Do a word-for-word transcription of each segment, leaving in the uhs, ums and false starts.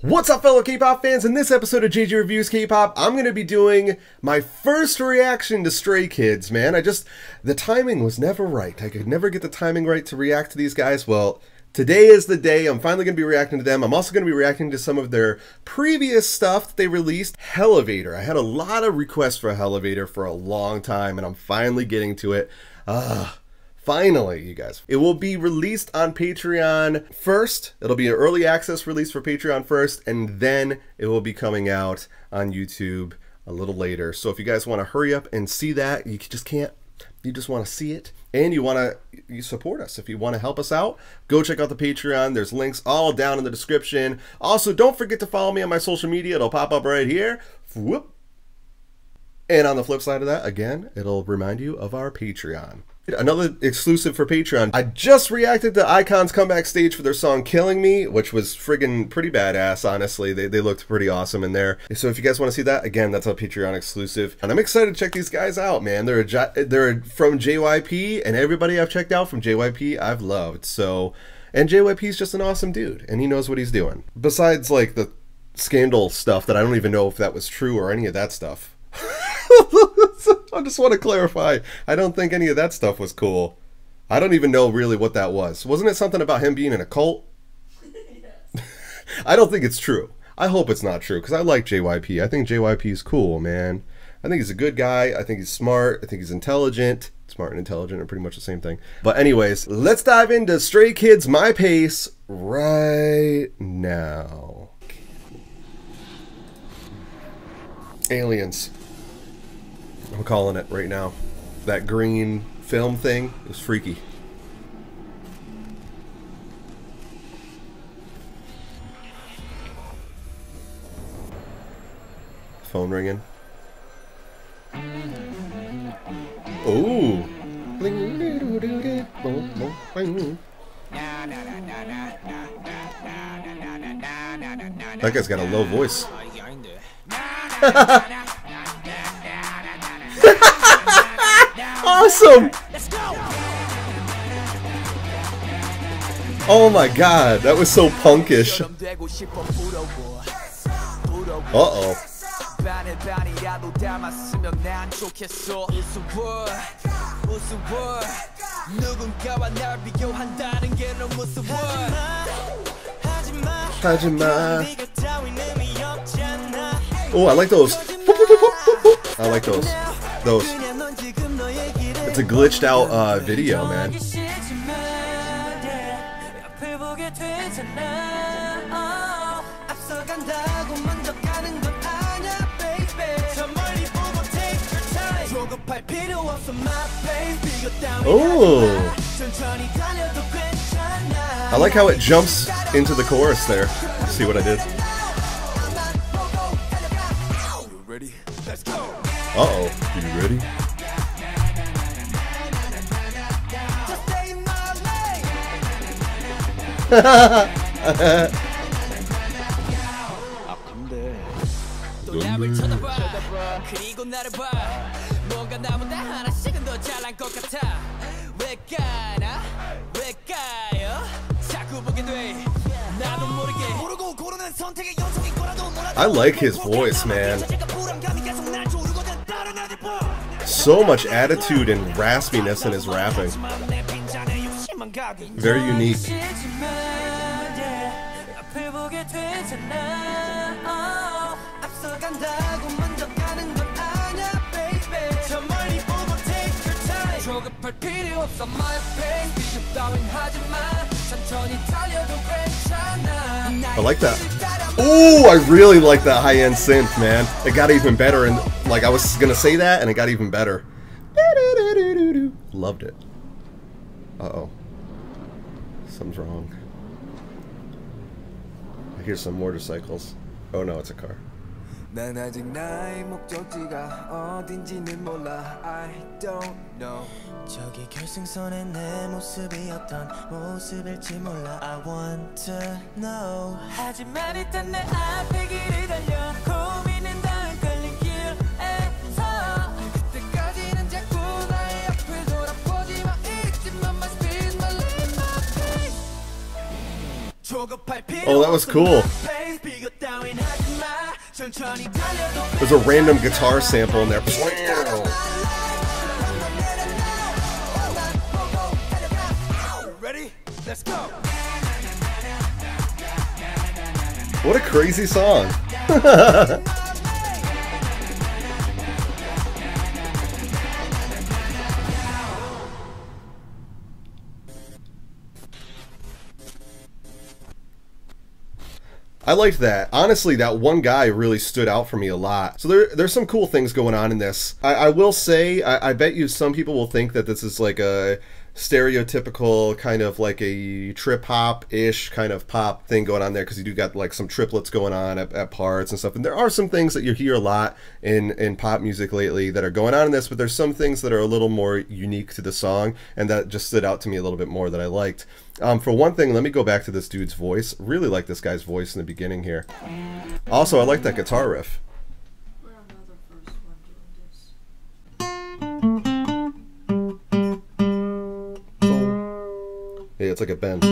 What's up, fellow K-pop fans? In this episode of J G Reviews K-Pop, I'm going to be doing my first reaction to Stray Kids, man. I just, the timing was never right. I could never get the timing right to react to these guys. Well, today is the day. I'm finally going to be reacting to them. I'm also going to be reacting to some of their previous stuff that they released. Hellevator. I had a lot of requests for Hellevator for a long time, and I'm finally getting to it. Ugh. Finally, you guys. It will be released on Patreon first. It'll be an early access release for Patreon first, and then it will be coming out on YouTube a little later. So if you guys want to hurry up and see that, you just can't, you just want to see it, and you want to you support us. If you want to help us out, go check out the Patreon. There's links all down in the description. Also, don't forget to follow me on my social media. It'll pop up right here. Whoop. And on the flip side of that, again, it'll remind you of our Patreon. Another exclusive for Patreon. I just reacted to Icon's comeback stage for their song Killing Me, which was friggin' pretty badass, honestly. They, they looked pretty awesome in there. So if you guys want to see that, again, that's a Patreon exclusive. And I'm excited to check these guys out, man. They're, a, they're from J Y P, and everybody I've checked out from J Y P I've loved. So, and J Y P's just an awesome dude, and he knows what he's doing. Besides, like, the scandal stuff that I don't even know if that was true or any of that stuff. I just want to clarify, I don't think any of that stuff was cool. I don't even know really what that was. Wasn't it something about him being in a cult? Yes. I don't think it's true. I hope it's not true, because I like J Y P. I think J Y P is cool, man. I think he's a good guy. I think he's smart. I think he's intelligent. Smart and intelligent are pretty much the same thing. But anyways, let's dive into Stray Kids' My Pace right now. Aliens. I'm calling it right now. That green film thing is freaky. Phone ringing. Ooh. That guy's got a low voice. Awesome! Oh my god, that was so punkish. Uh-oh. Oh, I like those. I like those. Those. It's a glitched out uh, video, man. Oh! I like how it jumps into the chorus there. Let's see what I did. Uh-oh. You ready? I like his voice, man. So much attitude and raspiness in his rapping. Very unique. I like that. Ooh, I really like that high-end synth, man. It got even better, and like I was gonna say that, and it got even better. Loved it. Uh-oh. Something's wrong. I hear some motorcycles. Oh no, it's a car. I don't know. I want to know. Oh, that was cool. There's a random guitar sample in there. Ready? Let's go. What a crazy song. I liked that. Honestly, that one guy really stood out for me a lot. So there, there's some cool things going on in this. I, I will say, I, I bet you some people will think that this is like a stereotypical kind of like a trip hop-ish kind of pop thing going on there, because you do got like some triplets going on at, at parts and stuff. And there are some things that you hear a lot in, in pop music lately that are going on in this, but there's some things that are a little more unique to the song, and that just stood out to me a little bit more that I liked. Um, for one thing, let me go back to this dude's voice. Really like this guy's voice in the beginning here. Also, I like that guitar riff. We're another first one doing this. Yeah, it's like a bend.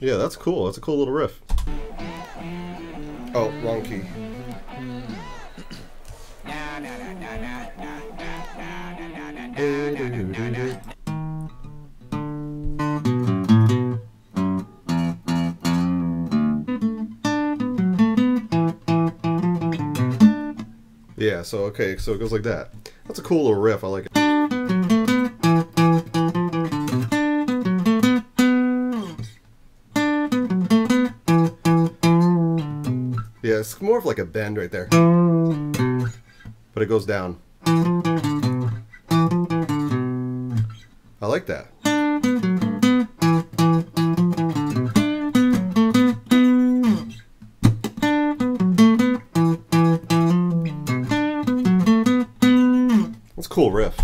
Yeah, that's cool. That's a cool little riff. Oh, wrong key. Yeah, so okay, so it goes like that. That's a cool little riff, I like it. Yeah, it's more of like a bend right there. But it goes down. I like that. Cool riff.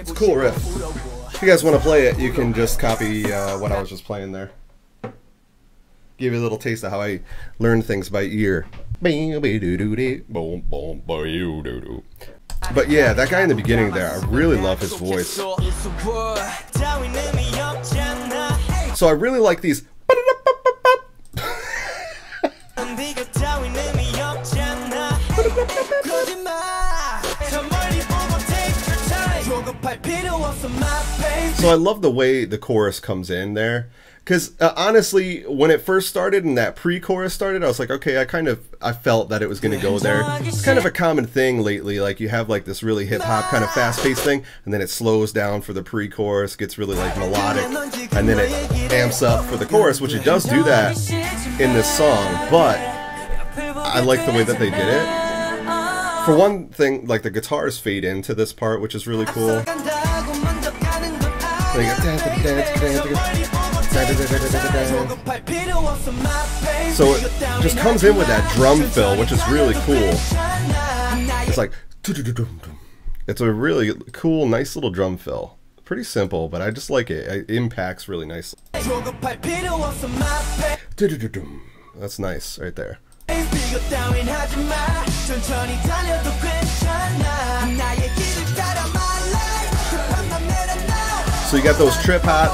It's cool riff. If you guys want to play it, you can just copy uh, what I was just playing there. Give you a little taste of how I learn things by ear. But yeah, that guy in the beginning there, I really love his voice. So I really like these. So I love the way the chorus comes in there. Because uh, honestly, when it first started and that pre-chorus started, I was like, okay, I kind of, I felt that it was going to go there. It's kind of a common thing lately, like you have like this really hip-hop kind of fast-paced thing, and then it slows down for the pre-chorus, gets really like melodic, and then it amps up for the chorus, which it does do that in this song, but I like the way that they did it. For one thing, like the guitars fade into this part, which is really cool. So it just comes in with that drum fill, which is really cool. It's like, it's a really cool, nice little drum fill. Pretty simple, but I just like it. It impacts really nicely. That's nice right there. So you got those trip hop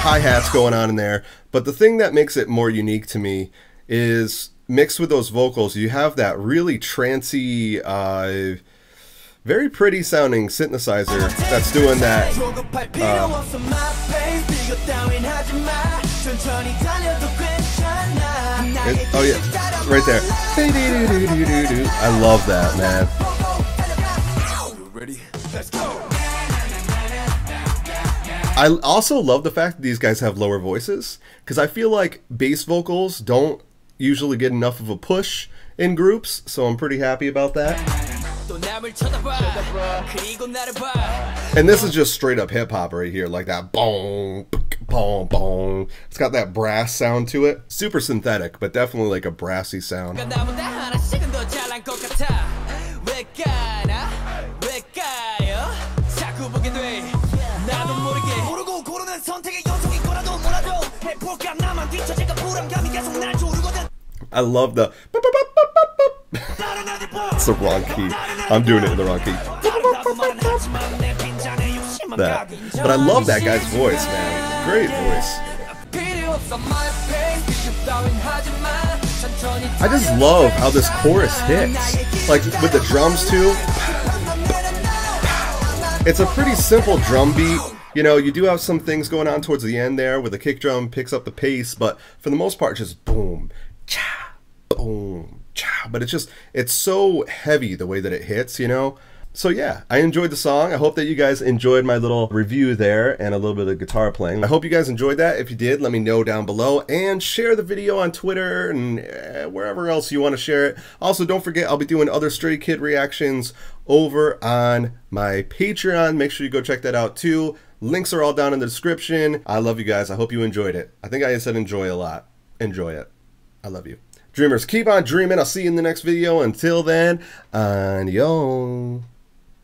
hi-hats going on in there, but the thing that makes it more unique to me is mixed with those vocals, you have that really trancey, uh, very pretty sounding synthesizer that's doing that. Uh, it, oh yeah, right there. I love that, man. Ready? Let's go. I also love the fact that these guys have lower voices, because I feel like bass vocals don't usually get enough of a push in groups, so I'm pretty happy about that. And this is just straight up hip hop right here, like that boom, boom, boom. It's got that brass sound to it. Super synthetic, but definitely like a brassy sound. I love the it's the wrong key. I'm doing it in the wrong key. That. But I love that guy's voice, man. Great voice. I just love how this chorus hits. Like with the drums too. It's a pretty simple drum beat. You know, you do have some things going on towards the end there where the kick drum picks up the pace, but for the most part just boom, cha, boom, cha. But it's just, it's so heavy the way that it hits, you know? So yeah, I enjoyed the song. I hope that you guys enjoyed my little review there and a little bit of guitar playing. I hope you guys enjoyed that. If you did, let me know down below and share the video on Twitter and wherever else you want to share it. Also, don't forget, I'll be doing other Stray Kid reactions over on my Patreon. Make sure you go check that out too. Links are all down in the description. I love you guys. I hope you enjoyed it. I think I said enjoy a lot. Enjoy it. I love you. Dreamers, keep on dreaming. I'll see you in the next video. Until then, annyeong.